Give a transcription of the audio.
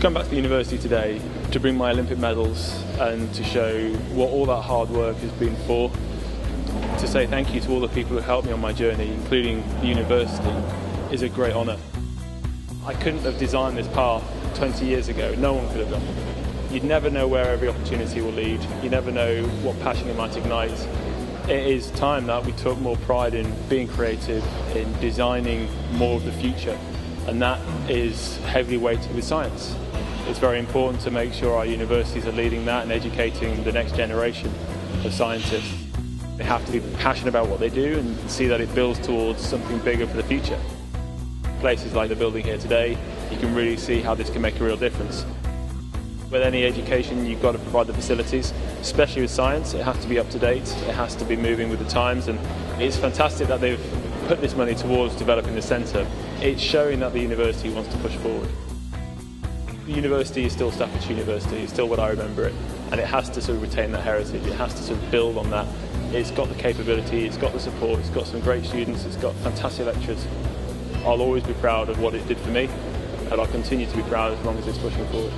to come back to the university today to bring my Olympic medals and to show what all that hard work has been for, to say thank you to all the people who helped me on my journey, including the university, is a great honour. I couldn't have designed this path 20 years ago. No one could have done it. You'd never know where every opportunity will lead. You never know what passion it might ignite. It is time that we took more pride in being creative, in designing more of the future. And that is heavily weighted with science. It's very important to make sure our universities are leading that and educating the next generation of scientists. They have to be passionate about what they do and see that it builds towards something bigger for the future. Places like the building here today, you can really see how this can make a real difference. With any education, you've got to provide the facilities, especially with science. It has to be up to date, it has to be moving with the times, and it's fantastic that they've put this money towards developing the centre. It's showing that the university wants to push forward. The university is still Staffordshire University, it's still what I remember it, and it has to sort of retain that heritage, it has to sort of build on that. It's got the capability, it's got the support, it's got some great students, it's got fantastic lecturers. I'll always be proud of what it did for me, and I'll continue to be proud as long as it's pushing forward.